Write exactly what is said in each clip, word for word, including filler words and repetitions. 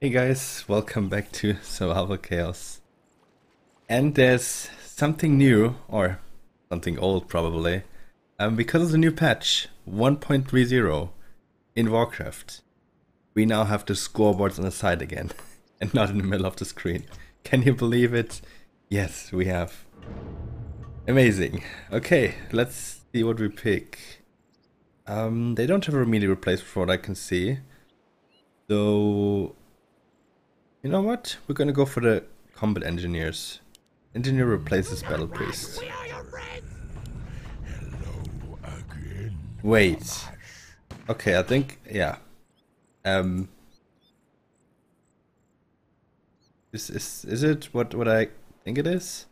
Hey guys, welcome back to Survival Chaos. And there's something new, or something old probably, um, because of the new patch one point three zero in Warcraft. We now have the scoreboards on the side again, and not in the middle of the screen. Can you believe it? Yes, we have. Amazing. Okay, let's see what we pick. Um, they don't have a remedial replacement for what I can see. So... you know what? We're gonna go for the combat engineers. Engineer replaces battle priest. Wait. Okay, I think yeah. Um. Is is is it what what I think it is?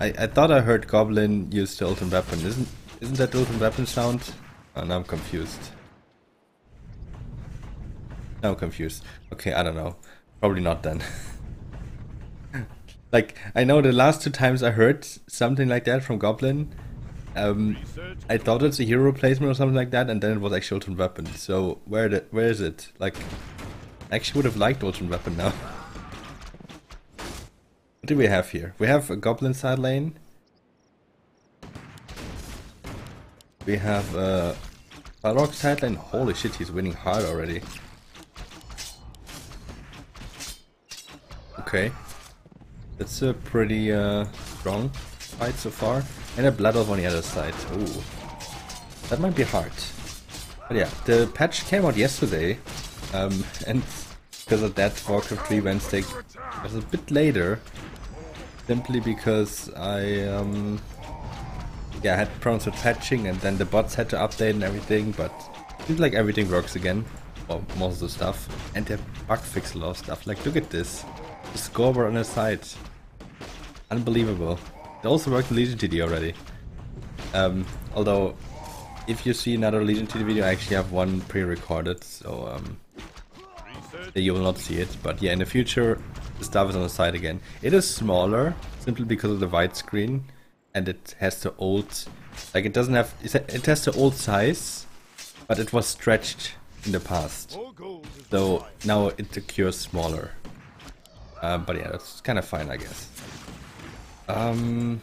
I I thought I heard Goblin use the ultimate weapon. Isn't isn't that the ultimate weapon sound? Oh, now I'm confused. Now I'm confused. Okay, I don't know. Probably not then. Like, I know the last two times I heard something like that from Goblin, um, I thought it's a hero replacement or something like that, and then it was actually ultimate weapon. So where the, where is it? Like, I actually would have liked ultimate weapon now. What do we have here? We have a Goblin side lane. We have a Falorc side lane. Holy shit, he's winning hard already. Okay, that's a pretty uh, strong fight so far, and a Vladova on the other side. Ooh, that might be hard. But yeah, the patch came out yesterday, um, and because of that, Warcraft three Wednesday was a bit later, simply because I um, yeah I had problems with patching, and then the bots had to update and everything. But it seems like everything works again, well, most of the stuff, and they bug fixed a lot of stuff. Like, look at this. The scoreboard on his side. Unbelievable. It also worked in Legion T D already. Um, although, if you see another Legion T D video, I actually have one pre-recorded, so um, you will not see it. But yeah, in the future, the stuff is on the side again. It is smaller, simply because of the widescreen, and it has the old... Like, it doesn't have... It has the old size, but it was stretched in the past. So, now it occurs smaller. Um, but yeah, that's kind of fine, I guess. Um,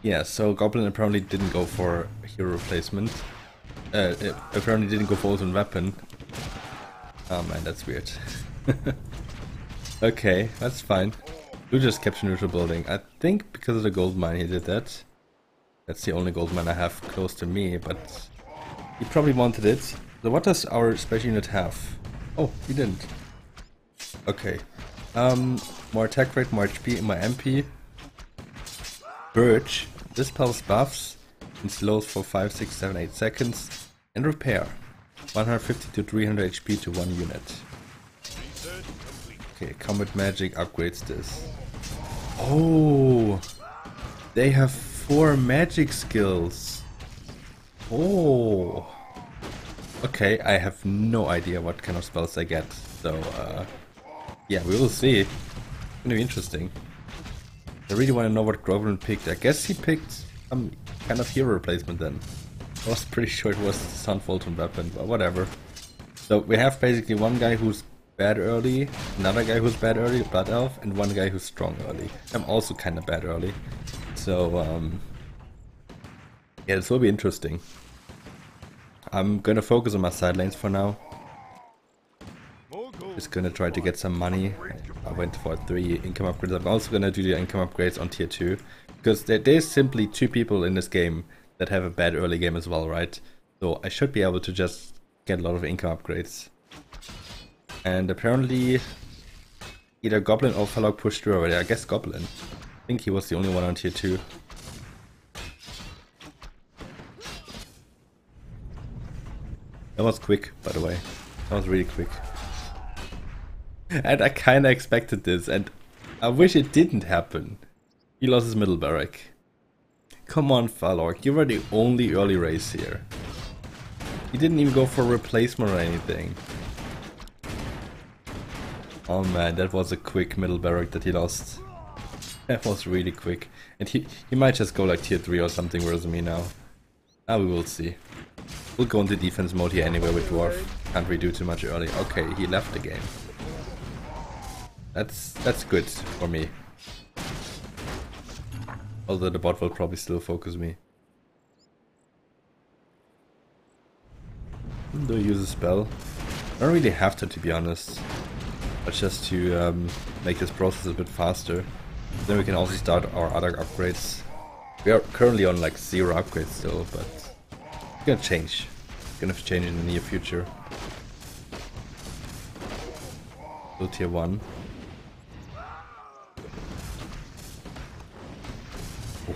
yeah, so Goblin apparently didn't go for hero replacement. Uh, it apparently didn't go for ultimate weapon. Oh man, that's weird. Okay, that's fine. Blue just kept neutral building. I think because of the gold mine he did that. That's the only gold mine I have close to me, but he probably wanted it. So what does our special unit have? Oh, he didn't. Okay, um, more attack rate, more H P, and my M P. Birch, dispels buffs, and slows for five, six, seven, eight seconds, and repair. one hundred fifty to three hundred H P to one unit. Okay, combat magic upgrades this. Oh, they have four magic skills. Oh, okay, I have no idea what kind of spells I get, so uh... yeah, we will see. It's gonna be interesting. I really want to know what Groverin picked. I guess he picked some kind of hero replacement then. I was pretty sure it was the Sunfolton weapon, but whatever. So we have basically one guy who's bad early, another guy who's bad early, Blood Elf, and one guy who's strong early. I'm also kind of bad early. So um... yeah, this will be interesting. I'm gonna focus on my side lanes for now. Just gonna try to get some money. I went for three income upgrades. I'm also gonna do the income upgrades on tier two, because there, there's simply two people in this game that have a bad early game as well, right? So I should be able to just get a lot of income upgrades. And apparently either Goblin or Falorc pushed through already. I guess Goblin. I think he was the only one on tier two. That was quick, by the way. That was really quick. And I kinda expected this, and I wish it didn't happen. He lost his middle barrack. Come on, Falorc, you were the only early race here. He didn't even go for replacement or anything. Oh man, that was a quick middle barrack that he lost. That was really quick. And he, he might just go like tier three or something, whereas me now. Ah, we will see. We'll go into defense mode here anyway with Dwarf. Can't redo too much early. Okay, he left the game. That's that's good for me. Although the bot will probably still focus me. Do I use a spell? I don't really have to, to be honest. But just to um, make this process a bit faster. Then we can also start our other upgrades. We are currently on like zero upgrades still, but it's gonna change. It's gonna have to change in the near future. So tier one.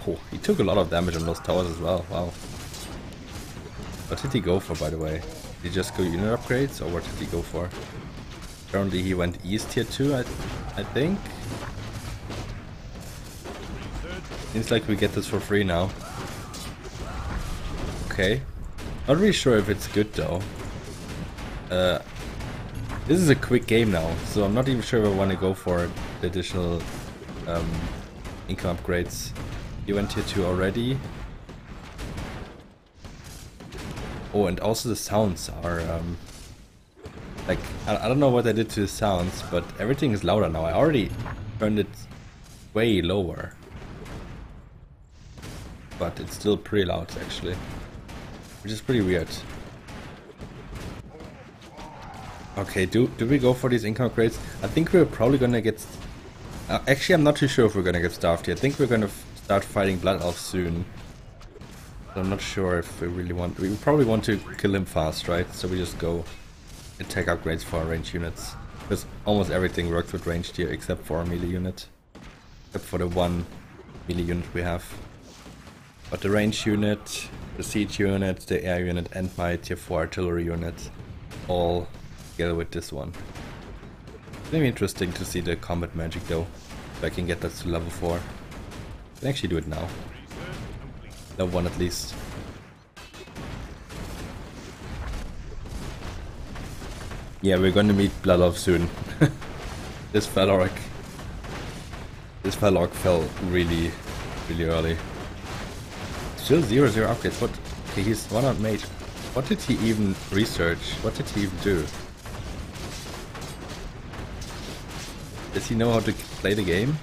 Oh, he took a lot of damage on those towers as well. Wow. What did he go for, by the way? Did he just go unit upgrades, or what did he go for? Currently he went east tier two, I, I think. Seems like we get this for free now. Okay. Not really sure if it's good though. Uh, this is a quick game now, so I'm not even sure if I want to go for the additional um, income upgrades. He went tier two already. Oh, and also the sounds are... Um, Like, I don't know what I did to the sounds, but everything is louder now. I already turned it way lower. But it's still pretty loud, actually. Which is pretty weird. Okay, do, do we go for these income upgrades? I think we're probably gonna get... Uh, actually, I'm not too sure if we're gonna get starved here. I think we're gonna start fighting Blood Elf soon. So I'm not sure if we really want... We probably want to kill him fast, right? So we just go... attack upgrades for range units, because almost everything works with ranged here except for a melee unit, except for the one melee unit we have. But the range unit, the siege unit, the air unit, and my tier four artillery unit, all together with this one. It's gonna be interesting to see the combat magic though, if I can get that to level four. I can actually do it now. Level one at least. Yeah, we're going to meet Vladova soon. This Falorc, this Falorc fell really, really early. Still zero zero upgrades. What? Okay, he's one out mage. What did he even research? What did he even do? Does he know how to play the game?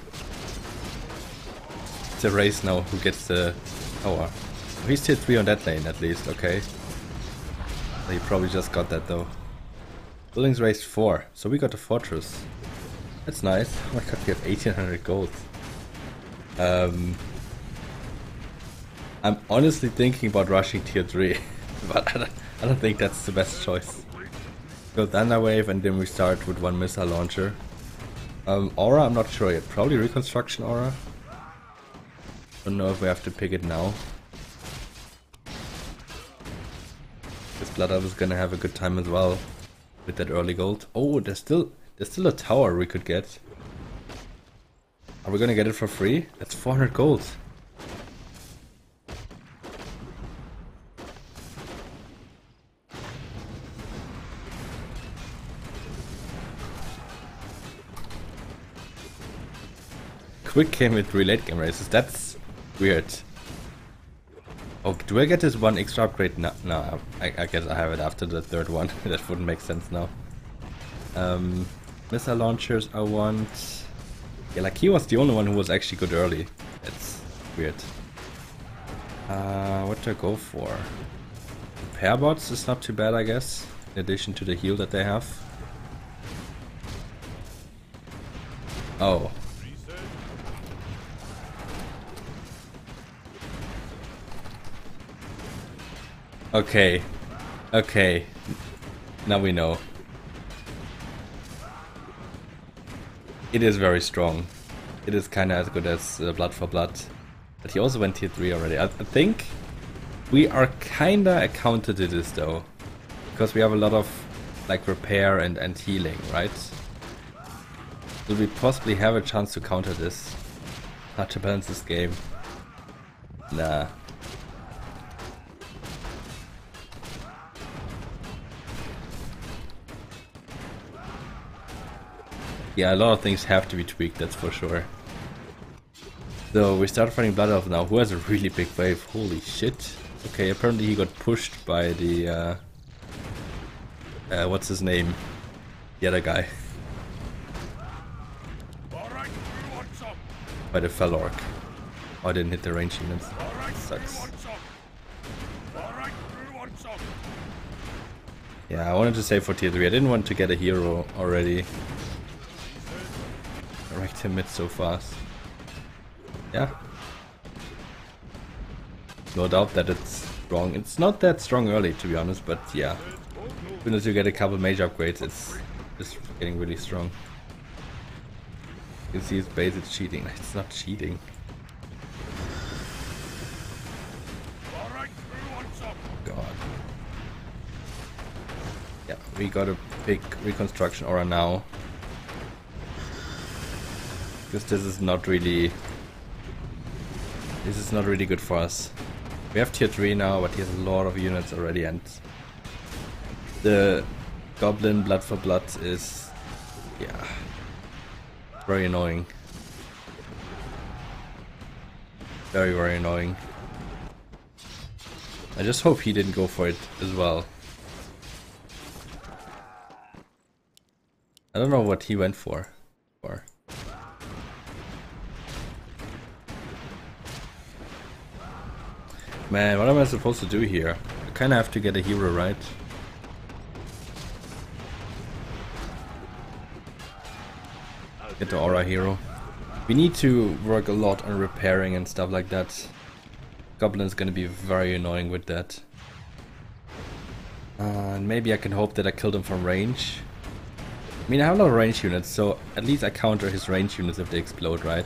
It's a race now. Who gets the tower? Oh, he's tier three on that lane at least. Okay. He probably just got that though. Buildings raised four, so we got a fortress. That's nice. Oh my god, we have eighteen hundred gold. Um, I'm honestly thinking about rushing tier three, but I don't, I don't think that's the best choice. Go Thunder Wave and then we start with one missile launcher. Um, aura, I'm not sure yet. Probably Reconstruction Aura. Don't know if we have to pick it now. This Blood Elf is gonna have a good time as well. With that early gold. Oh, there's still there's still a tower we could get. Are we gonna get it for free? That's four hundred gold. Quick game with three late game races. That's weird. Oh, do I get this one extra upgrade now? No, I, I guess I have it after the third one. That wouldn't make sense now. Um, missile launchers I want... Yeah, like he was the only one who was actually good early. That's weird. Uh, what do I go for? Repair bots is not too bad, I guess. In addition to the heal that they have. Oh. Okay, okay, now we know. It is very strong. It is kinda as good as uh, Blood for Blood. But he also went tier three already. I, I think we are kinda accounted to this though. Because we have a lot of like repair and, and healing, right? So we possibly have a chance to counter this. Hard to balance this game. Nah. Yeah, a lot of things have to be tweaked, that's for sure. So we start fighting Blood Elf now, who has a really big wave, holy shit. Okay, apparently he got pushed by the, uh, uh what's his name? The other guy. By the Falorc. Oh, I didn't hit the range units. Sucks. Yeah, I wanted to save for tier three. I didn't want to get a hero already. I wrecked him mid so fast. Yeah. No doubt that it's strong. It's not that strong early, to be honest, but yeah. As soon as you get a couple mage upgrades, it's just getting really strong. You can see his base is cheating. It's not cheating. God. Yeah, we got a big reconstruction aura now. Because this is not really... This is not really good for us. We have tier three now, but he has a lot of units already, and the Goblin Blood for Blood is, yeah, very annoying. Very, very annoying. I just hope he didn't go for it as well. I don't know what he went for. for. Man, what am I supposed to do here? I kinda have to get a hero, right? Get the aura hero. We need to work a lot on repairing and stuff like that. Goblin's gonna be very annoying with that. Uh, and maybe I can hope that I killed him from range. I mean, I have a lot of range units, so at least I counter his range units if they explode, right?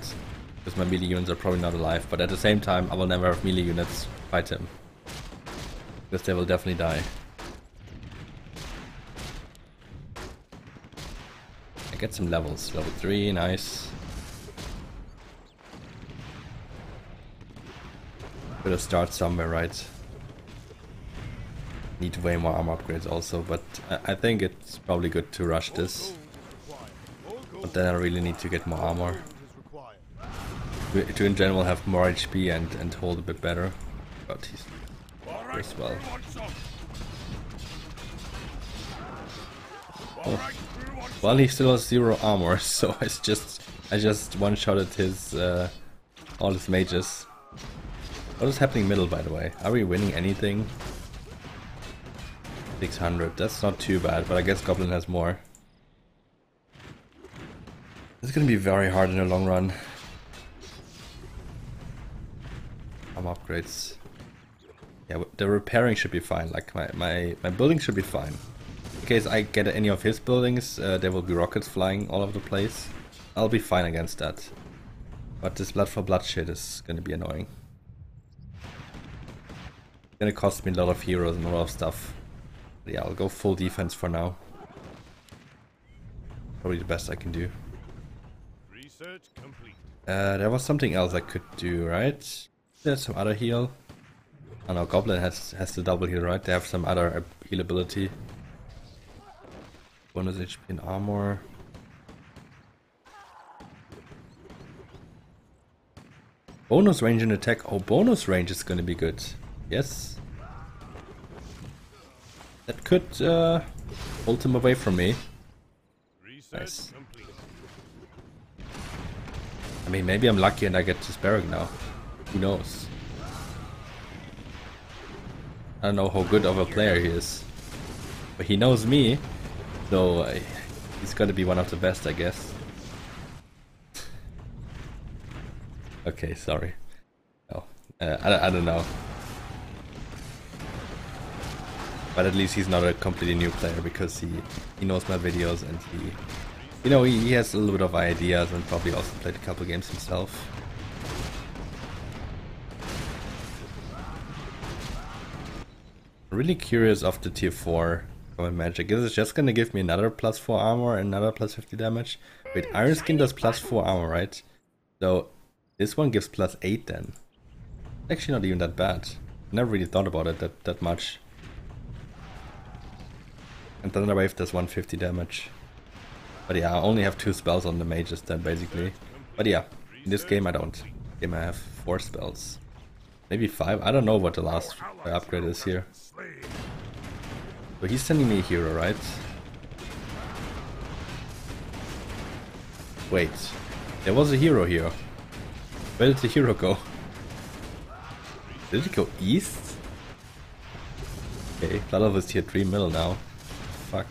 Because my melee units are probably not alive, but at the same time I will never have melee units fight him. Because they will definitely die. Get some levels. Level three, nice. Better start somewhere, right? Need way more armor upgrades also, but I, I think it's probably good to rush this. But then I really need to get more armor. To, to in general have more H P and, and hold a bit better. But he's as well. Oh. Well, he still has zero armor, so it's just I just one-shotted his uh, all his mages. What is happening middle, by the way? Are we winning anything? six hundred. That's not too bad, but I guess Goblin has more. It's gonna be very hard in the long run. Armor upgrades. Yeah, the repairing should be fine. Like my my my building should be fine. In case I get any of his buildings, uh, there will be rockets flying all over the place. I'll be fine against that. But this blood for blood shit is gonna be annoying. It's gonna cost me a lot of heroes and a lot of stuff. But yeah, I'll go full defense for now. Probably the best I can do. Research complete. Uh, there was something else I could do, right? There's some other heal. Oh no, Goblin has, has the double heal, right? They have some other heal ability. Bonus H P and armor. Bonus range and attack. Oh, bonus range is gonna be good. Yes. That could uh, ult him away from me. Nice. I mean, maybe I'm lucky and I get to Starok now. Who knows? I don't know how good of a player he is. But he knows me. So uh, he's gonna be one of the best, I guess. Okay, sorry. Oh, uh, I, I don't know. But at least he's not a completely new player because he he knows my videos and he, you know, he, he has a little bit of ideas and probably also played a couple games himself. Really curious of the tier four. Magic. Is it just gonna give me another plus four armor and another plus fifty damage? Wait, Iron Skin does plus four armor, right? So this one gives plus eight then. Actually not even that bad. Never really thought about it that, that much. And Thunder Wave does one hundred fifty damage. But yeah, I only have two spells on the mages then basically. But yeah, in this game I don't. In this game I have four spells. Maybe five? I don't know what the last upgrade is here. But he's sending me a hero, right? Wait. There was a hero here. Where did the hero go? Did it go east? Okay, Vladova is here three mil now. Fuck.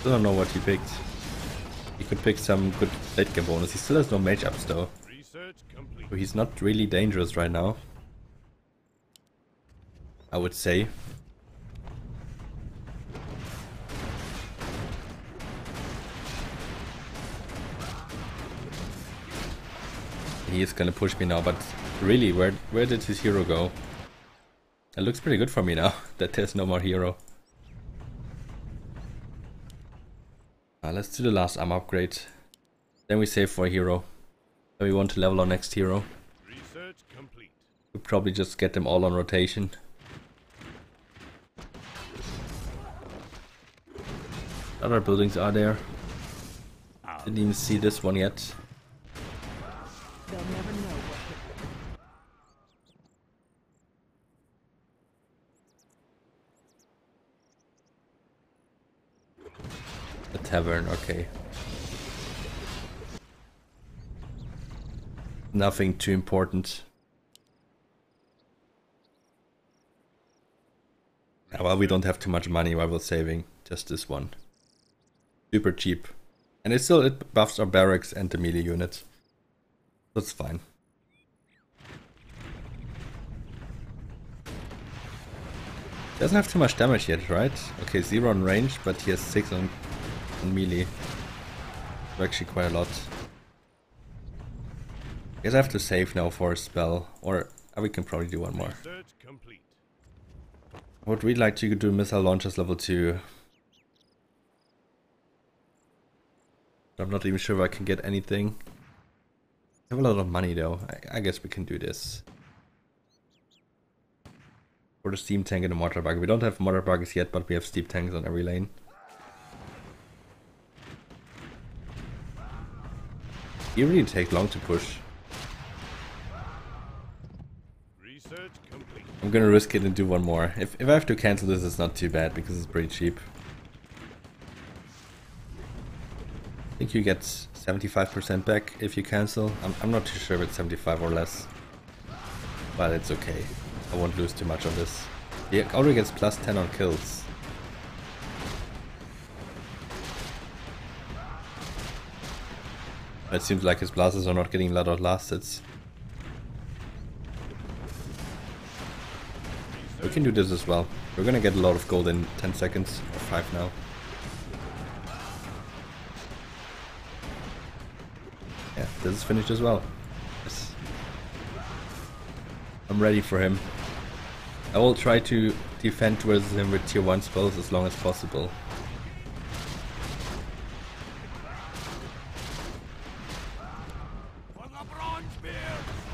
Still don't know what he picked. He could pick some good late game bonus. He still has no mage ups though. So he's not really dangerous right now, I would say. He is gonna push me now, but really, where where did his hero go? That looks pretty good for me now, that there's no more hero. Uh, let's do the last arm upgrade. Then we save for a hero. Then we want to level our next hero. Research complete. We'll probably just get them all on rotation. What other buildings are there? Didn't even see this one yet. They'll never know what to do. A tavern, okay. Nothing too important. Well, we don't have too much money while we're saving. Just this one. Super cheap. And it still it buffs our barracks and the melee units. That's fine. Doesn't have too much damage yet, right? Okay, zero on range, but he has six on, on melee. So actually quite a lot. I guess I have to save now for a spell, or we can probably do one more. I would really like to do missile launchers level two. I'm not even sure if I can get anything. I have a lot of money though. I, I guess we can do this. For the steam tank and the mortar buggy. We don't have mortar buggies yet, but we have steam tanks on every lane. It really takes long to push. Research complete. I'm gonna risk it and do one more. If, if I have to cancel this, it's not too bad because it's pretty cheap. I think you get seventy-five percent back if you cancel. I'm, I'm not too sure if it's seventy-five or less. But it's okay. I won't lose too much on this. He already gets plus ten on kills. It seems like his blasters are not getting a lot of last hits. We can do this as well. We're gonna get a lot of gold in ten seconds or five now. Yeah, this is finished as well. Yes. I'm ready for him. I will try to defend towards him with tier one spells as long as possible.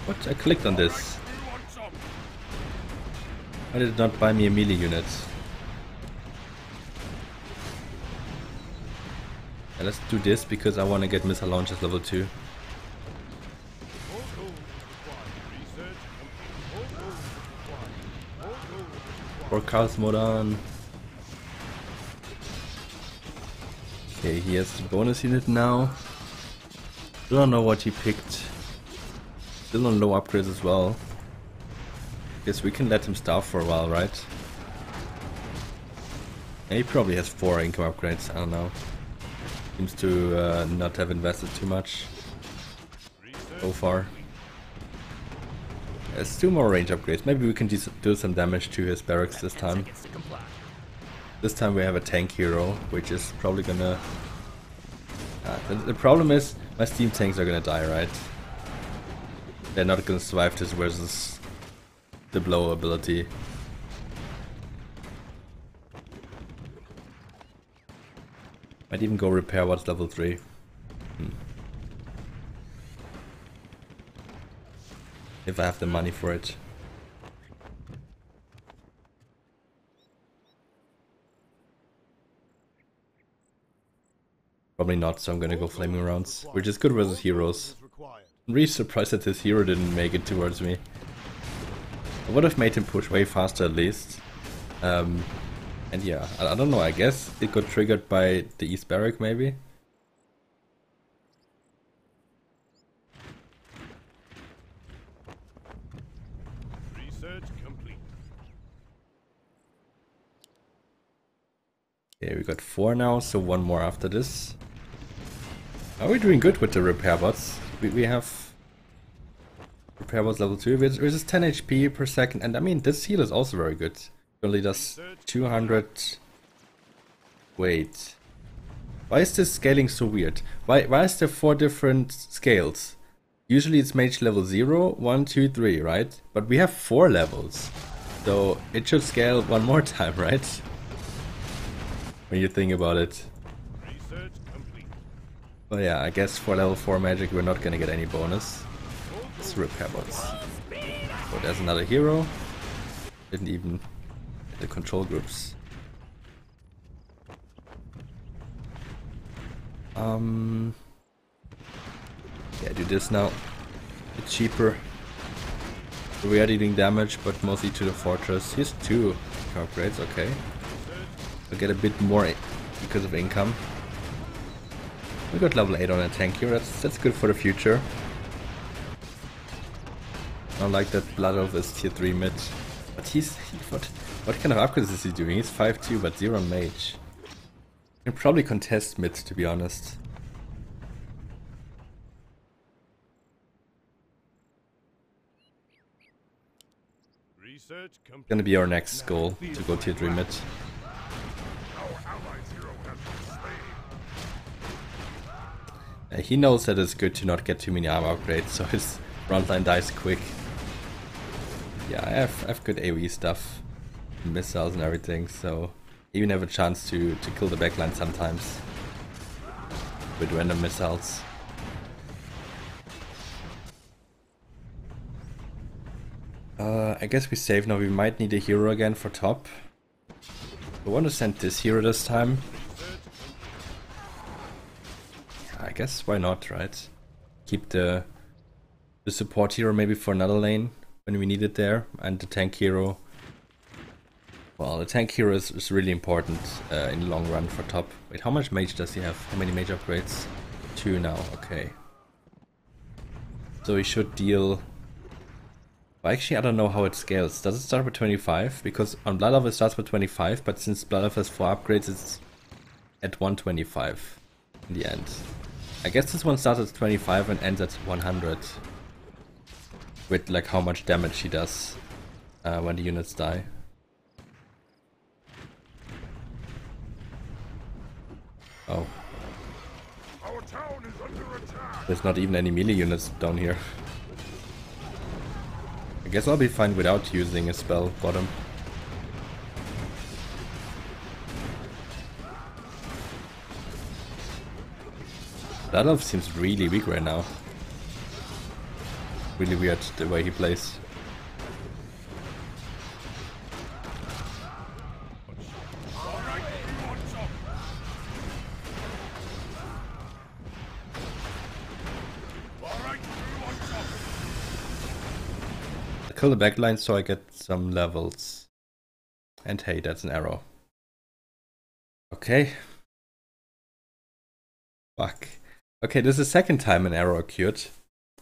What? I clicked on this. Why did it not buy me a melee unit? Yeah, let's do this because I want to get missile launchers level two. Or Charles Modan. Okay, he has the bonus unit now. Still don't know what he picked. Still on low upgrades as well. Guess we can let him starve for a while, right? Yeah, he probably has four income upgrades, I don't know. Seems to uh, not have invested too much so far. There's two more range upgrades. Maybe we can do some damage to his barracks this time. This time we have a tank hero, which is probably gonna... Uh, the, the problem is, my steam tanks are gonna die, right? They're not gonna survive this versus the blow ability. Might even go repair what's level three. Hmm. If I have the money for it. Probably not, so I'm gonna go flaming rounds, which is good versus heroes. I'm really surprised that his hero didn't make it towards me. I would have made him push way faster at least. Um, and yeah, I, I don't know, I guess it got triggered by the East Barrack maybe? Research complete. Okay, we got four now, so one more after this. Are we doing good with the repair bots? We, we have repair bots level two, which is ten H P per second, and I mean this heal is also very good. Only does two hundred. Wait, why is this scaling so weird? Why why is there four different scales? Usually it's mage level zero, one, two, three, right? But we have four levels, so it should scale one more time, right? When you think about it. But yeah, I guess for level four magic we're not gonna get any bonus. It's repair bots. Oh, there's another hero. Didn't even hit the control groups. Um. Yeah, do this now. It's cheaper. We are dealing damage, but mostly to the fortress. Here's two upgrades, okay. We'll get a bit more because of income. We got level eight on a tank here, that's, that's good for the future. I don't like that Vladova is tier three mid. But he's... He, what, what kind of upgrades is he doing? He's five two but zero mage. He can probably contest mid, to be honest. Research gonna be our next goal, to go tier three mid. He knows that it's good to not get too many armor upgrades, so his frontline dies quick. Yeah, I have, I have good AoE stuff, missiles and everything, so even have a chance to, to kill the backline sometimes with random missiles. Uh, I guess we save now, we might need a hero again for top. I want to send this hero this time. I guess why not, right? Keep the the support hero maybe for another lane when we need it there, and the tank hero. Well, the tank hero is, is really important uh, in the long run for top. Wait, how much mage does he have? How many mage upgrades? Two now, okay. So he should deal... Well, actually, I don't know how it scales. Does it start with twenty-five? Because on Vladova it starts with twenty-five, but since Vladova has four upgrades, it's at one twenty-five in the end. I guess this one starts at twenty-five and ends at one hundred, with like how much damage he does uh, when the units die. Oh. Our town is under attack. There's not even any melee units down here. I guess I'll be fine without using a spell bottom. That elf seems really weak right now. Really weird the way he plays. I kill the backline so I get some levels. And hey, that's an arrow. Okay. Fuck. Okay, this is the second time an arrow occurred.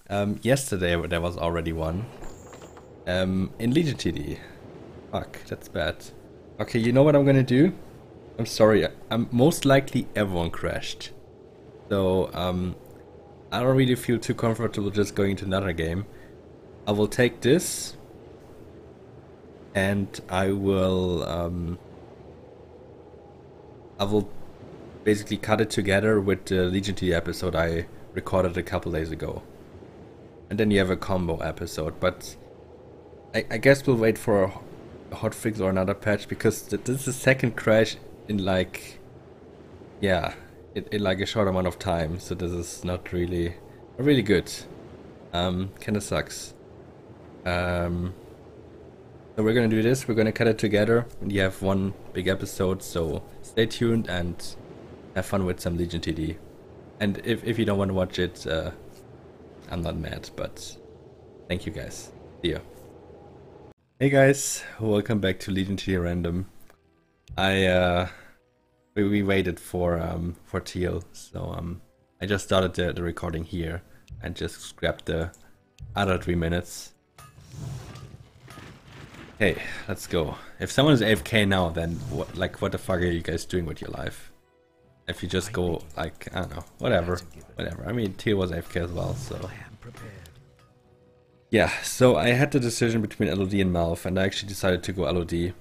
Um, yesterday there was already one. Um, in Legion T D. Fuck, that's bad. Okay, you know what I'm gonna do? I'm sorry, I'm most likely everyone crashed. So, um, I don't really feel too comfortable just going into another game. I will take this. And I will, um... I will... basically cut it together with the Legion T D episode I recorded a couple days ago. And then you have a combo episode, but I, I guess we'll wait for a hotfix or another patch, because th this is the second crash in like, yeah, in, in like a short amount of time, so this is not really, not really good. Um, kinda sucks. Um, so we're gonna do this, we're gonna cut it together, and you have one big episode, so stay tuned and have fun with some Legion T D. And if, if you don't want to watch it, uh, I'm not mad, but thank you guys. See ya. Hey guys, welcome back to Legion T D Random. I uh, we, we waited for um for Teal, so um I just started the, the recording here and just grabbed the other three minutes. Hey, let's go. If someone is A F K now, then what, like what the fuck are you guys doing with your life? If you just go like, I don't know, whatever, whatever. I mean, Teal was A F K as well, so. Yeah, so I had the decision between L O D and Malph, and I actually decided to go L O D.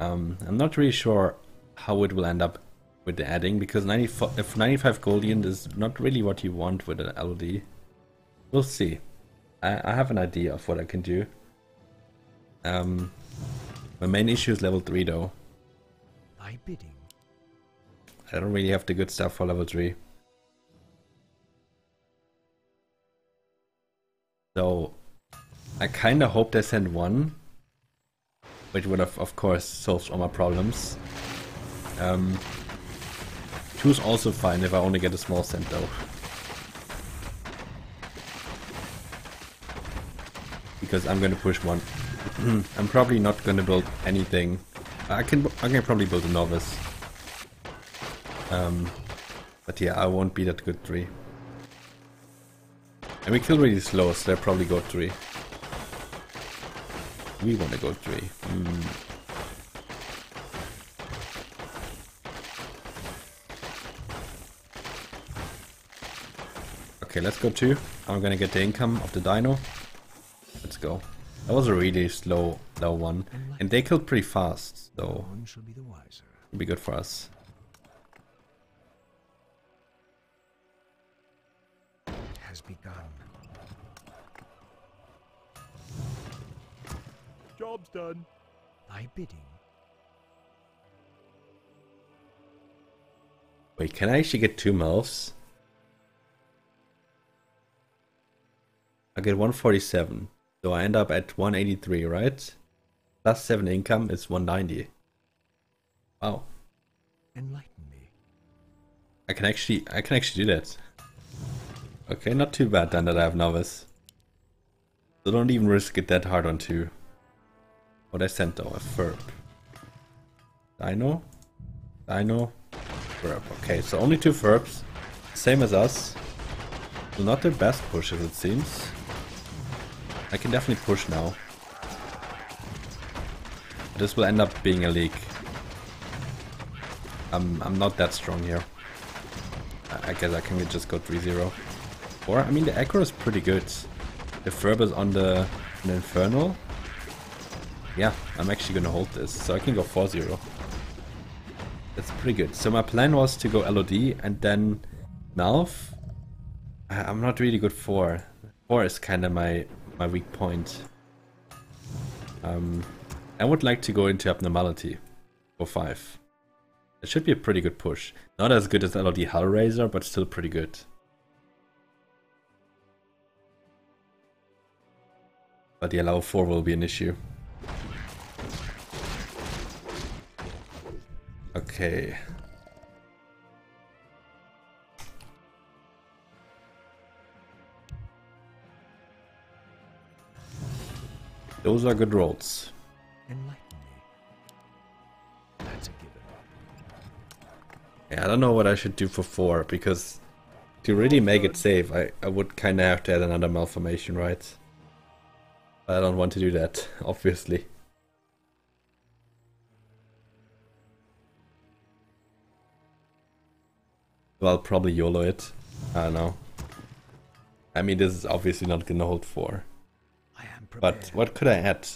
Um, I'm not really sure how it will end up with the adding, because ninety-five, if ninety-five Goldian is not really what you want with an L O D. We'll see. I, I have an idea of what I can do. Um, my main issue is level three though. I don't really have the good stuff for level three. So I kinda hope they send one, which would have of course solved all my problems. Um, two's also fine if I only get a small send though. Because I'm gonna push one. I'm probably not gonna build anything. I can I can probably build a novice. Um, but yeah, I won't be that good three. And we kill really slow, so they'll probably go three. We wanna go three. Mm. Okay, let's go two. I'm gonna get the income of the dino. Let's go. That was a really slow, low one, and they killed pretty fast, so it'll be good for us. Has begun. Job's done. Thy bidding. Wait, can I actually get two mouths? I get one forty-seven. So I end up at one eighty-three, right? Plus seven income is one ninety. Wow. Enlighten me. I can actually, I can actually do that. Okay, not too bad then that I have novice. So don't even risk it that hard on two. What I sent though, a Ferb. Dino? Dino? Ferb. Okay, so only two Ferbs. Same as us. So not the best pushes it seems. I can definitely push now. This will end up being a leak. I'm, I'm not that strong here. I, I guess I can just go three zero. Or, I mean, the Acro is pretty good. The Ferb is on the, on the Infernal. Yeah, I'm actually gonna hold this. So I can go four zero. That's pretty good. So my plan was to go L O D and then Malph. I, I'm not really good for. four is kind of my... my weak point. Um, I would like to go into Abnormality for five. It should be a pretty good push. Not as good as L O D Hellraiser, but still pretty good. But the allow four will be an issue. Okay. Those are good rolls. Enlighten me. That's a given. Yeah, I don't know what I should do for four, because to really make it safe, I, I would kind of have to add another malformation, right? But I don't want to do that, obviously. So I'll probably YOLO it. I don't know. I mean, this is obviously not gonna hold four. But what could I add?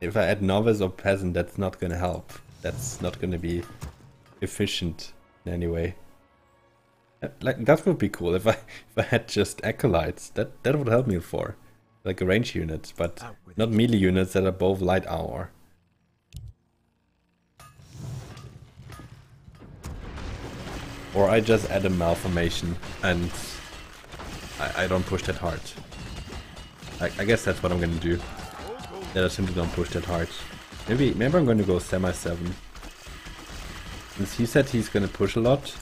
If I add novice or peasant, that's not gonna help. That's not gonna be efficient in any way. Like that would be cool if I if I had just acolytes. That that would help me for like a range unit, but not melee units that are both light hour. Or I just add a malformation and I, I don't push that hard. I, I guess that's what I'm gonna do. That I simply don't push that hard. Maybe maybe I'm gonna go semi seven. Since he said he's gonna push a lot,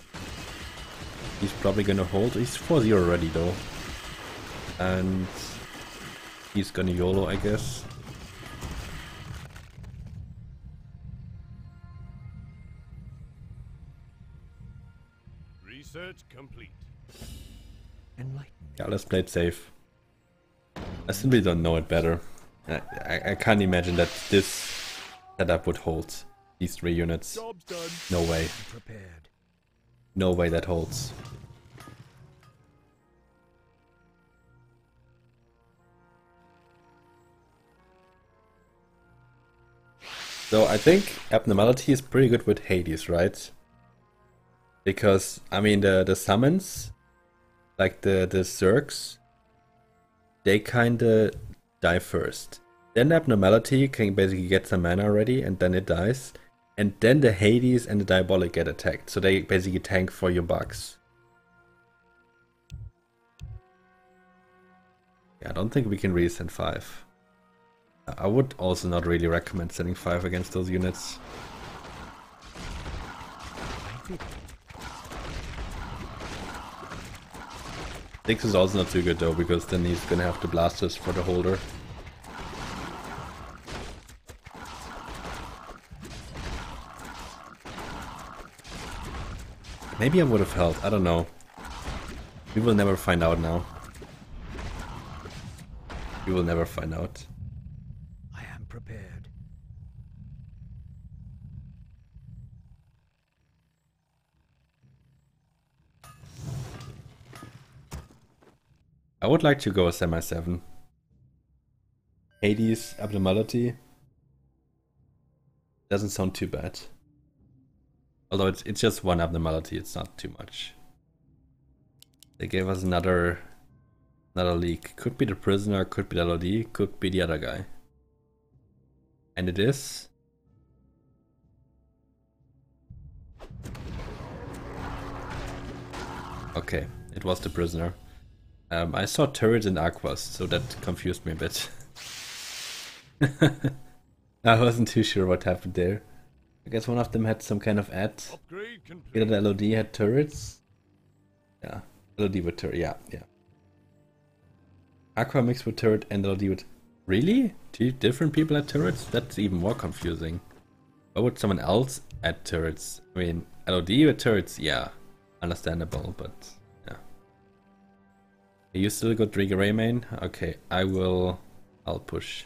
he's probably gonna hold. He's four zero already though. and he's gonna YOLO, I guess. Research complete. Yeah, let's play it safe. I simply don't know it better. I, I, I can't imagine that this setup would hold these three units. No way. No way that holds. So I think Abnormality is pretty good with Hades, right? Because, I mean, the, the summons, like the, the Zergs, they kinda die first. Then Abnormality can basically get some mana already, and then it dies. And then the Hades and the Diabolic get attacked, so they basically tank for your bugs. Yeah, I don't think we can really send five. I would also not really recommend sending five against those units. six is also not too good though, because then he's gonna have to blast us for the holder. Maybe I would have held, I don't know. We will never find out now. We will never find out. I am prepared. I would like to go semi seven. Hades, Abnormality. Doesn't sound too bad. Although it's, it's just one Abnormality, it's not too much. They gave us another another leak. Could be the Prisoner, could be the L O D, could be the other guy. And it is... okay, it was the Prisoner. Um, I saw turrets and Aquas, so that confused me a bit. I wasn't too sure what happened there. I guess one of them had some kind of ad. Either the L O D had turrets. Yeah, L O D with turret, yeah, yeah. Aqua mixed with turret and L O D with... really? Two different people had turrets? That's even more confusing. Why would someone else add turrets? I mean, L O D with turrets, yeah. Understandable, but... yeah. Are you still got three gray main? Okay, I will... I'll push.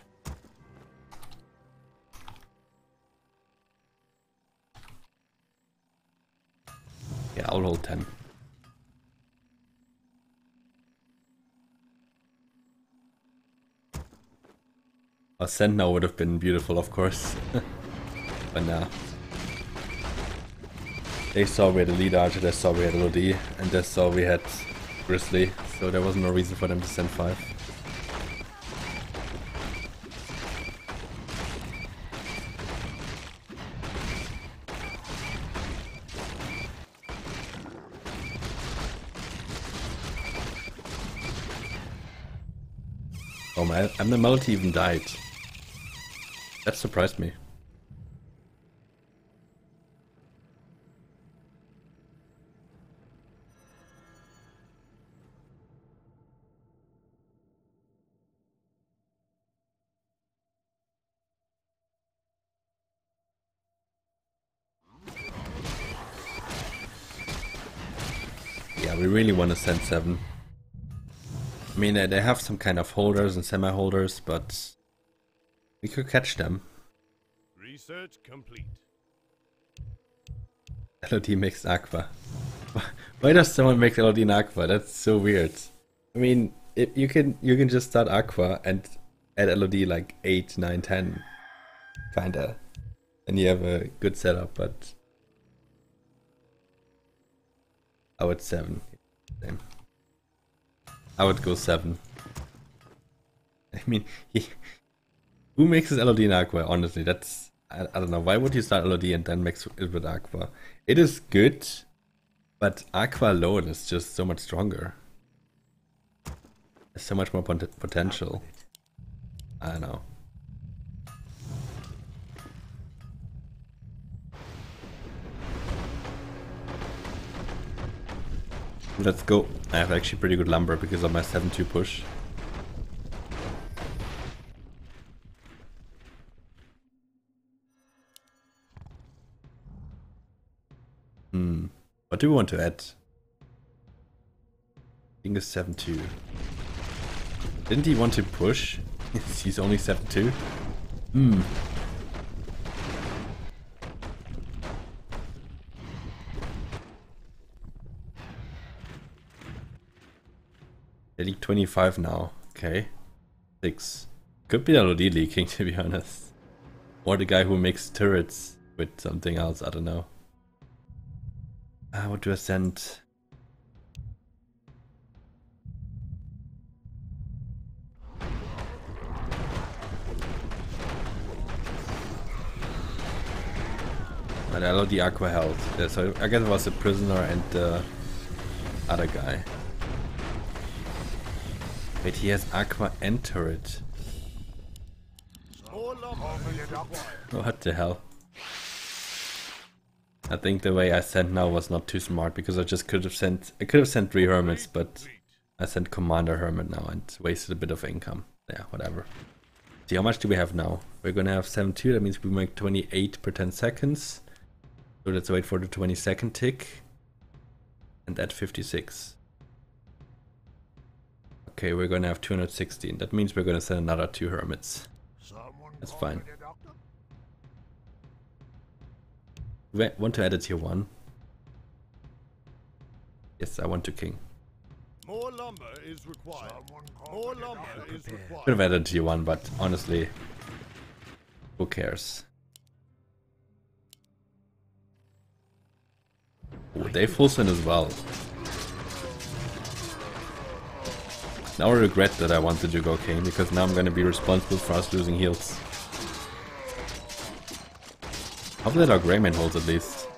Yeah, I'll roll ten. A send now would have been beautiful, of course. But nah. They saw we had a lead archer, they saw we had a L O D, and they saw we had Grizzly, so there was no reason for them to send five. Oh my, Abnormality even died. That surprised me. Yeah, we really want to send seven. I mean, they have some kind of holders and semi-holders, but we could catch them. Research complete. L O D makes Aqua. Why does someone make L O D in Aqua? That's so weird. I mean, it, you can you can just start Aqua and add L O D like eight, nine, ten, kinda, and you have a good setup. But I would seven. Same. I would go seven. I mean, he, who makes his L O D in Aqua? Honestly, that's... I, I don't know. Why would you start L O D and then mix it with Aqua? It is good, but Aqua alone is just so much stronger. There's so much more pot potential. I don't know. Let's go. I have actually pretty good lumber because of my seven two push. What do we want to add? I think it's seven two. Didn't he want to push? He's only seven two. Hmm. League twenty-five now. Okay. six. Could be the L O D leaking, to be honest. Or the guy who makes turrets with something else, I don't know. Uh, what do I send? But I love the Aqua health. Yeah, so I guess it was the Prisoner and the other guy. Wait, he has Aqua and turret. What the hell? I think the way I sent now was not too smart, because I just could have sent I could have sent three hermits, but I sent Commander Hermit now and wasted a bit of income. Yeah, whatever. See, how much do we have now? We're gonna have seven two, that means we make twenty-eight per ten seconds. So let's wait for the twenty second tick. And at fifty-six. Okay, we're gonna have two hundred sixteen. That means we're gonna send another two hermits. That's fine. We want to add a tier one. Yes, I want to king. More lumber is required. More lumber is required. Could have added a tier one, but honestly, who cares? Oh, they full send as well. Now I regret that I wanted to go Kane, because now I'm going to be responsible for us losing heals. Hope that our Greyman holds at least.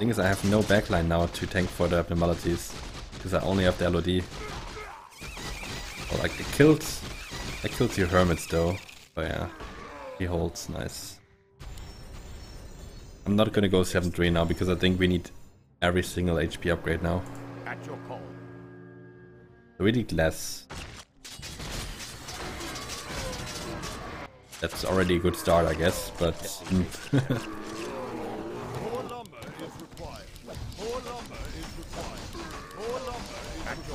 Thing is, I have no backline now to tank for the abnormalities, because I only have the L O D. Well, I killed... I killed your Hermits though, but yeah. He holds, nice. I'm not going to go seven three now, because I think we need every single H P upgrade now. At your call. Really less. That's already a good start, I guess, but...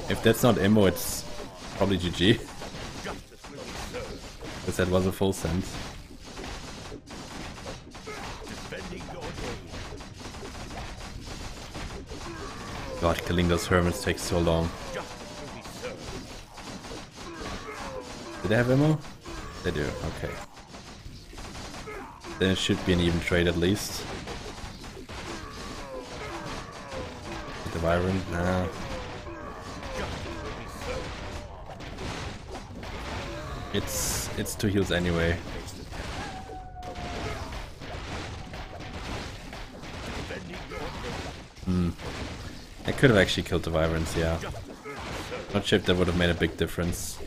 If that's not ammo, it's probably G G. Because that was a full send. God, killing those hermits takes so long. Do they have ammo? They do, okay. Then it should be an even trade at least. The Vibrant, nah. It's, it's two heals anyway. Hmm. I could have actually killed the Vibrants, yeah. Not sure if that would have made a big difference.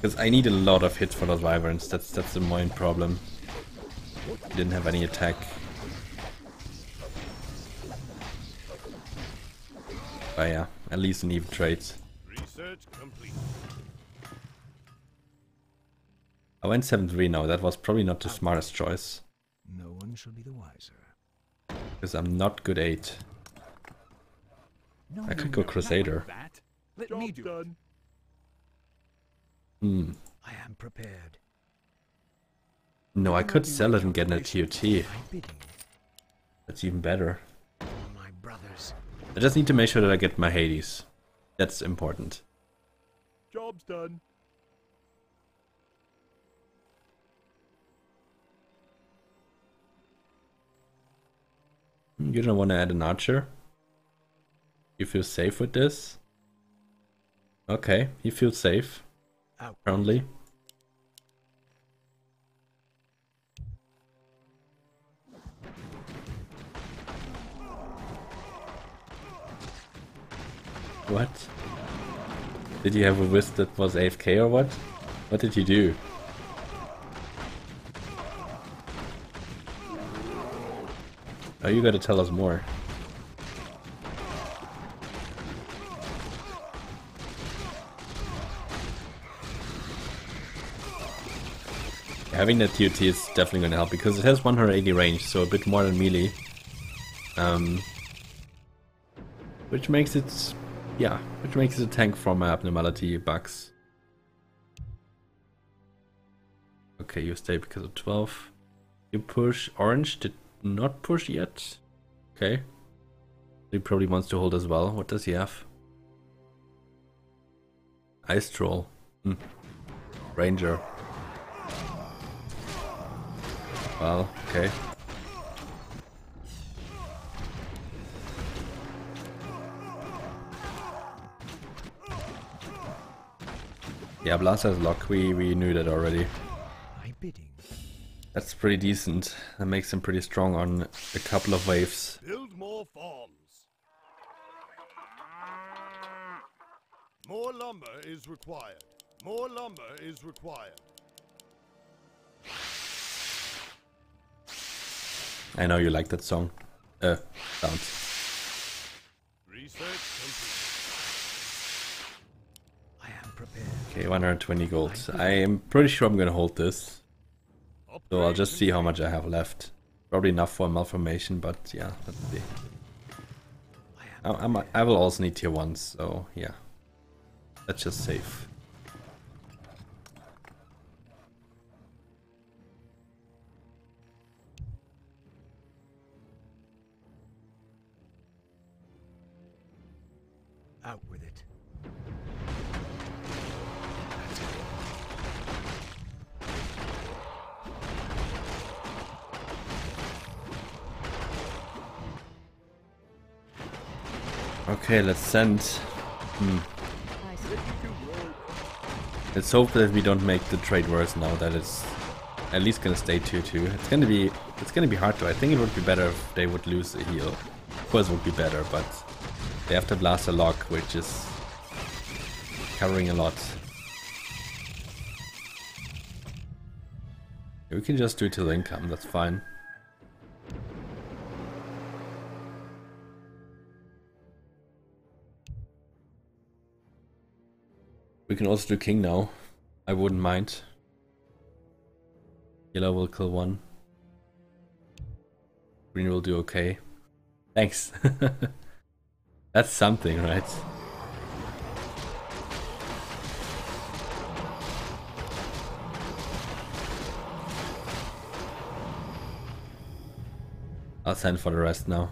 Because I need a lot of hits for those Vibrants, that's that's the main problem. I didn't have any attack. But yeah, at least an even trade. Research complete. I went seven three now, that was probably not the smartest choice. No one shall be the wiser. Because I'm not good eight. No, I could no, go Crusader. Let me do it. Hmm. I am prepared. No, I could sell it and get an T O T. That's even better. My brothers. I just need to make sure that I get my Hades. That's important. Job's done. You don't want to add an Archer? You feel safe with this? Okay, you feel safe. Apparently. What? Did you have a whisk that was A F K or what? What did you do? Oh, you gotta tell us more. Having that T O T is definitely going to help, because it has one hundred eighty range, so a bit more than melee. Um, Which makes it, yeah, which makes it a tank from abnormality bugs. Okay, you stay because of twelve. You push. Orange did not push yet. Okay. He probably wants to hold as well. What does he have? Ice Troll. Hmm. Ranger. Well, okay. Yeah, Blaster's lock. We we knew that already. That's pretty decent. That makes him pretty strong on a couple of waves. Build more farms. More lumber is required. More lumber is required. I know you like that song. Uh, sounds. Research complete. I am prepared. Okay, one hundred twenty gold. I am pretty sure I'm gonna hold this. So I'll just see how much I have left. Probably enough for a malformation, but yeah, let's see. I, I'm, I will also need tier ones, so yeah. Let's just save. Out with it. Okay, let's send. Hmm. Let's hope that we don't make the trade worse now that it's at least gonna stay two two. It's gonna be it's gonna be hard though. I think it would be better if they would lose a heal. Of course it would be better, but they have to blast a lock, which is covering a lot. We can just do it till the income, that's fine. We can also do king now. I wouldn't mind. Yellow will kill one. Green will do okay. Thanks. That's something, right? I'll send for the rest now.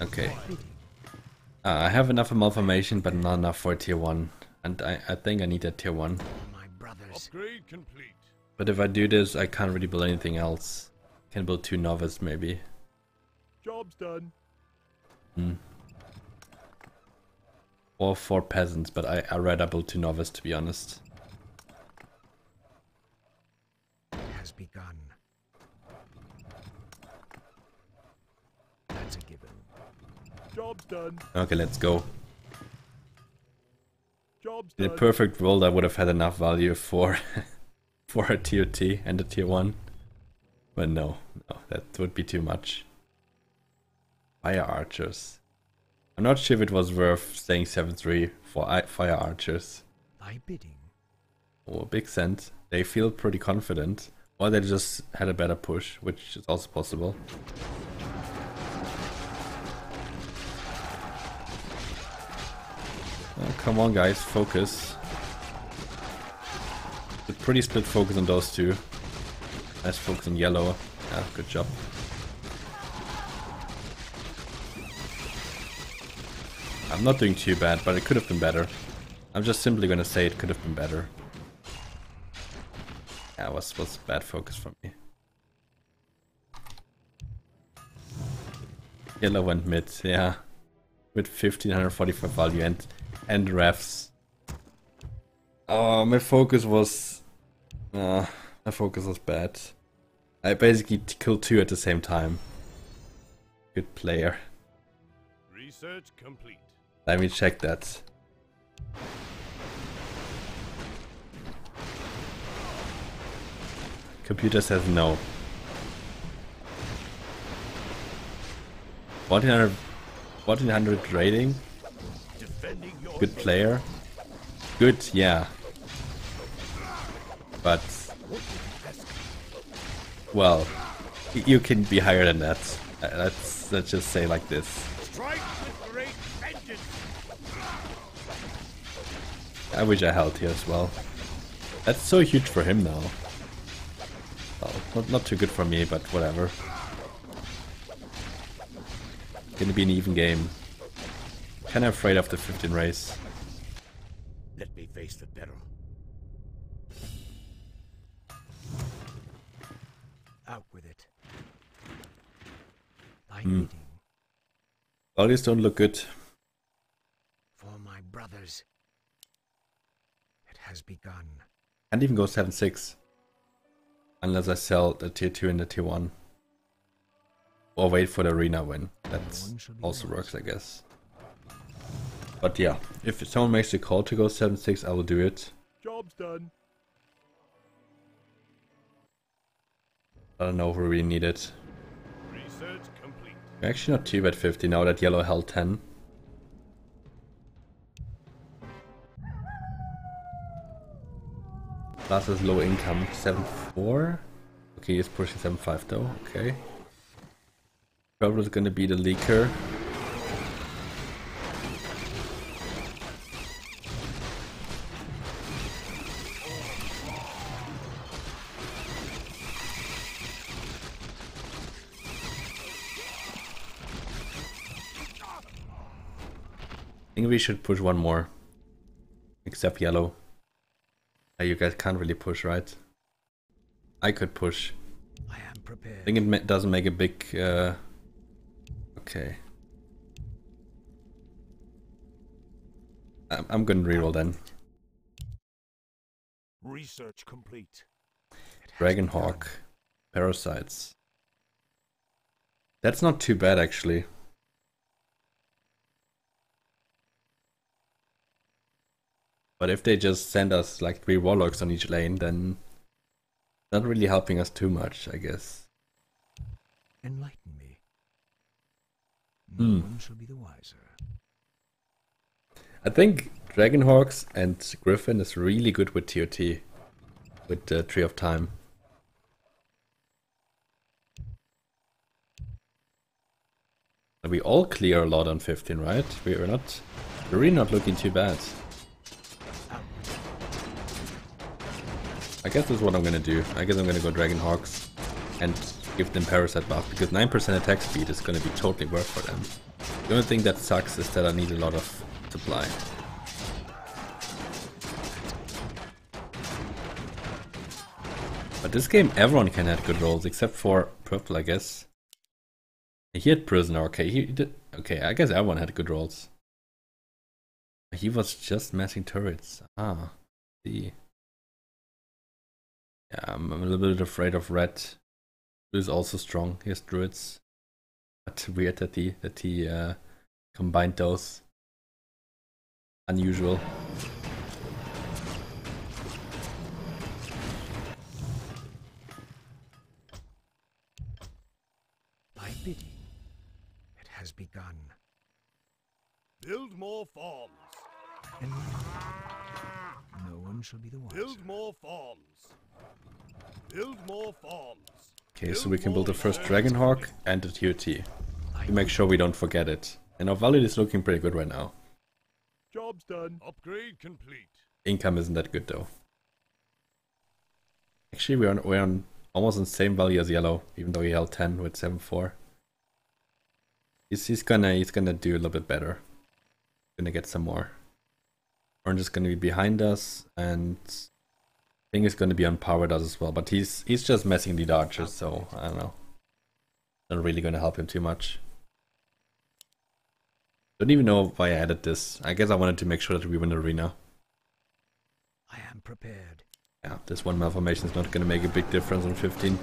Okay. Uh, I have enough for malformation, but not enough for tier one, and I, I think I need that tier one. But if I do this, I can't really build anything else. Can build two novice maybe. Job's done. Hmm. Or four peasants, but I I rather build two novice to be honest. It has begun. That's a given. Job's done. Okay, let's go. Job's done. In a perfect world, I would have had enough value for for a T O T and a tier one, but no, no, that would be too much. Fire Archers. I'm not sure if it was worth saying seven three for Fire Archers. My bidding. Oh, big cent. They feel pretty confident, or they just had a better push, which is also possible. Oh, come on guys, focus. A pretty split focus on those two. Nice focus on yellow. Yeah, good job. I'm not doing too bad, but it could have been better. I'm just simply gonna say it could have been better. That was, was bad focus for me. Yellow went mid, yeah. With fifteen forty-five value and and refs. Oh, my focus was uh, my focus was bad. I basically killed two at the same time. Good player. Research complete. Let me check that. Computer says no. fourteen hundred. fourteen hundred rating. Good player. Good, yeah. But well, you can be higher than that. Let's, let's just say like this. I wish I held here as well. That's so huge for him now. Well, not, not too good for me, but whatever. Gonna be an even game. Kinda afraid of the fifteen race. Let me face the peril. Out with it. By hmm. eating. All these don't look good. For my brothers. It has begun. Can't even go seven six. Unless I sell the tier two and the tier one. Or wait for the arena win. That also works, I guess. But yeah, if someone makes the call to go seven six, I will do it. Job's done. I don't know if we really need it. Research complete. We're actually not cheap at fifty now that yellow held ten. Plus is low income, seven four. Okay, he's pushing seven five though, okay. Probably is gonna be the leaker. I think we should push one more, except yellow. Uh, you guys can't really push, right? I could push. I am prepared. I think it ma doesn't make a big... Uh... Okay. I'm, I'm gonna reroll then. Research complete. Dragonhawk, Parasites. That's not too bad actually. But if they just send us like three warlocks on each lane, then not really helping us too much, I guess. Enlighten me. No hmm. one shall be the wiser. I think Dragonhawks and Griffin is really good with T O T, with the uh, Tree of Time. Are we all clear a lot on fifteen, right? We are not. We're really not looking too bad. I guess that's what I'm gonna do. I guess I'm gonna go Dragonhawks and give them Parasite buff because nine percent attack speed is gonna be totally worth for them. The only thing that sucks is that I need a lot of supply. But this game everyone can have good rolls except for purple, I guess. He had Prisoner, okay, he did okay, I guess everyone had good rolls. He was just messing turrets. Ah, see. Yeah, I'm a little bit afraid of red. Blue is also strong. He has druids. But weird that he, that he uh, combined those. Unusual. By bidding, it has begun. Build more farms. And no one shall be the wiser. Build more farms. Build more farms. Okay, so we can build the first Dragonhawk and the T O T to make sure we don't forget it. And our value is looking pretty good right now. Job's done. Upgrade complete. Income isn't that good though. Actually, we're on, we're on almost the same value as yellow, even though he held ten with seven four. He's, he's gonna he's gonna do a little bit better. Gonna get some more. Orange is gonna be behind us and. I think it's going to be on power does as well, but he's he's just messing the archers, so I don't know. Not really going to help him too much. Don't even know why I added this. I guess I wanted to make sure that we win the arena. I am prepared. Yeah, this one malformation is not going to make a big difference on fifteen.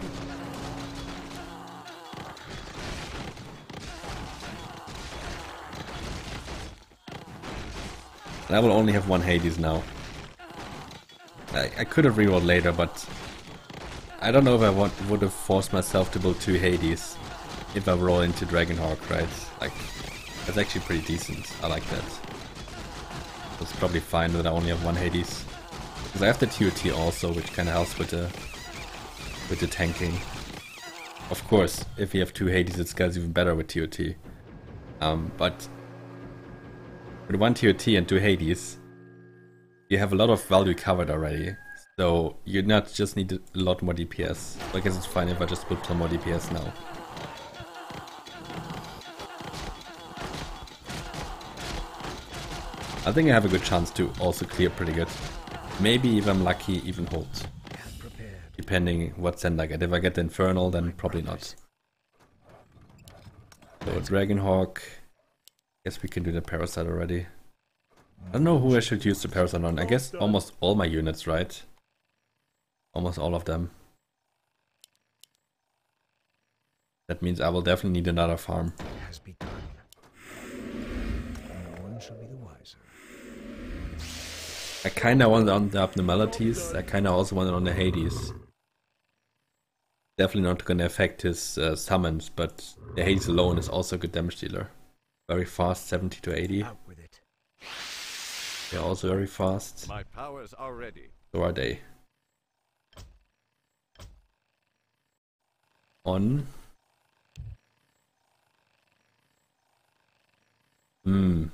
And I will only have one Hades now. I could have rerolled later, but I don't know if I want, would have forced myself to build two Hades if I roll into Dragonhawk, right? Like, that's actually pretty decent. I like that. It's probably fine that I only have one Hades. Because I have the T O T also, which kind of helps with the, with the tanking. Of course, if you have two Hades, it scales even better with T O T. Um, but with one T O T and two Hades, you have a lot of value covered already. So you not just need a lot more D P S. So I guess it's fine if I just put some more D P S now. I think I have a good chance to also clear pretty good. Maybe if I'm lucky, even hold. Depending what send I get. If I get the Infernal, then probably not. So Dragonhawk. Guess we can do the Parasite already. I don't know who I should use the Parasite on. I guess almost all my units, right? Almost all of them. That means I will definitely need another farm. I kinda want it on the abnormalities, I kinda also want it on the Hades. Definitely not gonna affect his uh, summons, but the Hades alone is also a good damage dealer. Very fast, seventy to eighty. They're also very fast. My powers are ready. So are they. On. Hmm.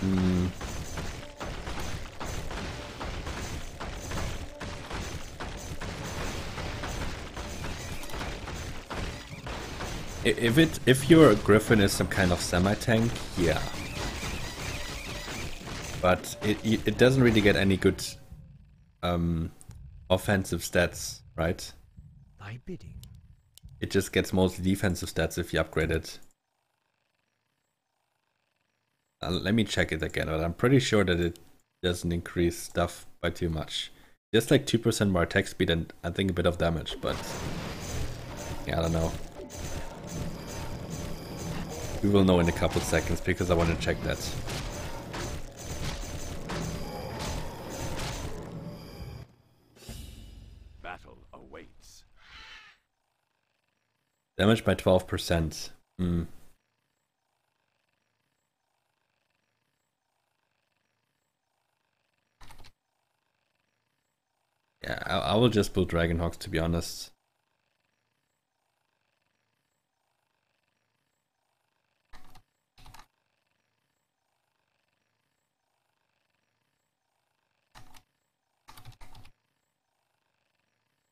Hmm. If it if your Griffin is some kind of semi-tank, yeah. But it, it it doesn't really get any good um offensive stats, right? My bidding. It just gets mostly defensive stats if you upgrade it. Uh, let me check it again, but I'm pretty sure that it doesn't increase stuff by too much. Just like two percent more attack speed and I think a bit of damage, but yeah, I don't know. We will know in a couple seconds because I want to check that. Battle awaits. Damage by twelve percent. Hmm. Yeah, I, I will just build Dragonhawks, to be honest.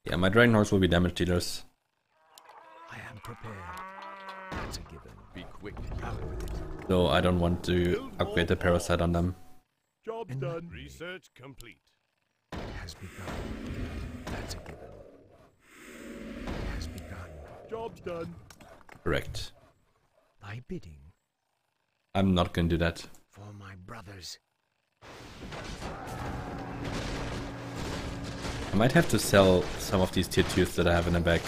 Yeah, my Dragonhawks will be damage dealers. I am prepared. That's a given. Be quick. So I don't want to upgrade the Parasite on them. Job done. Research complete. Has begun. That's a given. Has begun. Job's done. Correct. My bidding. I'm not gonna do that. For my brothers. I might have to sell some of these tier twos that I have in the back.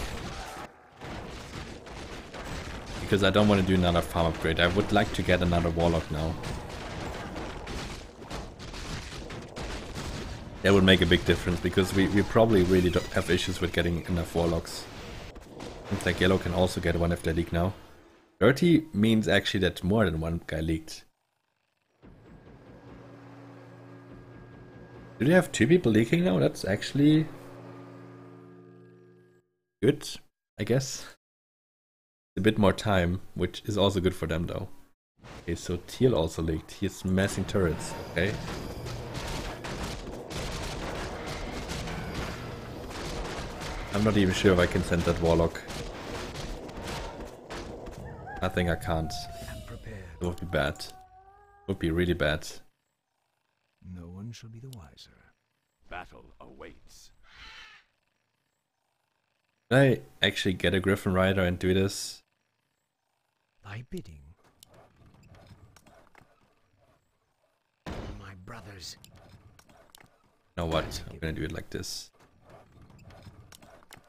Because I don't want to do another farm upgrade. I would like to get another Warlock now. That would make a big difference because we, we probably really don't have issues with getting enough Warlocks. Seems like Yellow can also get one if they leak now. thirty means actually that more than one guy leaked. Do they have two people leaking now? That's actually good, I guess. A bit more time, which is also good for them though. Okay, so Teal also leaked. He's messing turrets, okay. I'm not even sure if I can send that Warlock. I think I can't. It would be bad. It would be really bad. No one shall be the wiser. Battle awaits. Can I actually get a Griffin Rider and do this? Thy bidding. My brothers. You know what? I'm gonna do it like this.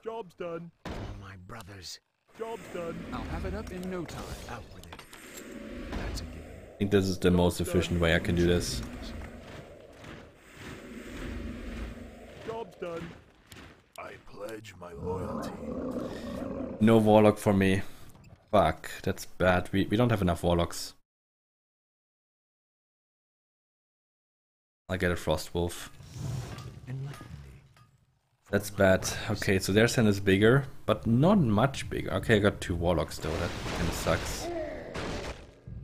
Job's done. Oh, my brothers. Job's done. I'll have it up in no time. Out with it. That's a given. I think this is the most efficient way I can do this. Job's done. I pledge my loyalty. No Warlock for me. Fuck, that's bad. We we don't have enough Warlocks. I'll get a Frostwolf. That's bad. Okay, so their sand is bigger, but not much bigger. Okay, I got two Warlocks though, that kind of sucks.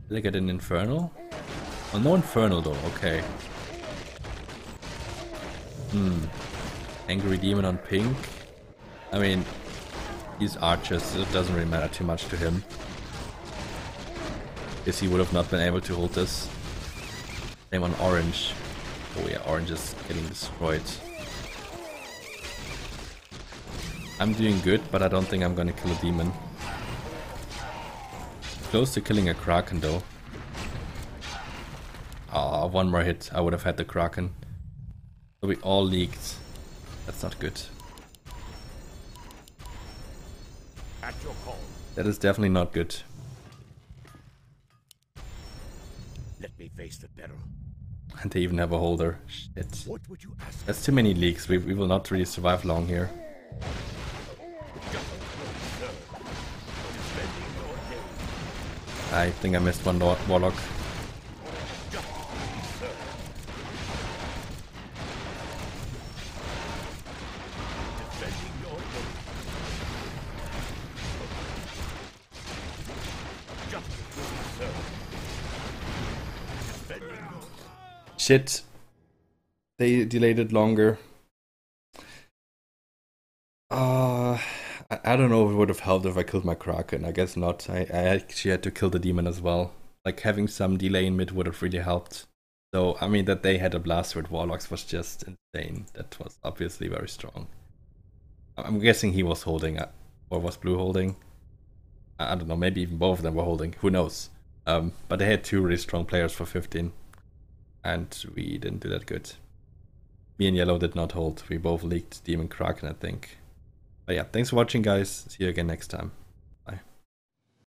Did I get an Infernal? Oh, no Infernal though, okay. Hmm. Angry Demon on pink. I mean, he's Archer, so it doesn't really matter too much to him. Guess he would have not been able to hold this. Same on orange. Oh yeah, orange is getting destroyed. I'm doing good, but I don't think I'm gonna kill a demon. Close to killing a Kraken though. Ah, oh, one more hit, I would have had the Kraken. So we all leaked. That's not good. At your call. That is definitely not good. Let me face the peril. And they even have a holder. Shit. What would you ask? That's too many leaks. We we will not really survive long here. I think I missed one Lord Warlock. Shit. They delayed it longer. Uh, I, I don't know if it would have helped if I killed my Kraken. I guess not. I, I actually had to kill the demon as well. Like, having some delay in mid would have really helped. So, I mean, that they had a blast with Warlocks was just insane. That was obviously very strong. I'm guessing he was holding, or was blue holding? I don't know, maybe even both of them were holding. Who knows? Um, but they had two really strong players for fifteen. And we didn't do that good. Me and yellow did not hold. We both leaked Demon Kraken, I think. But yeah, thanks for watching, guys. See you again next time.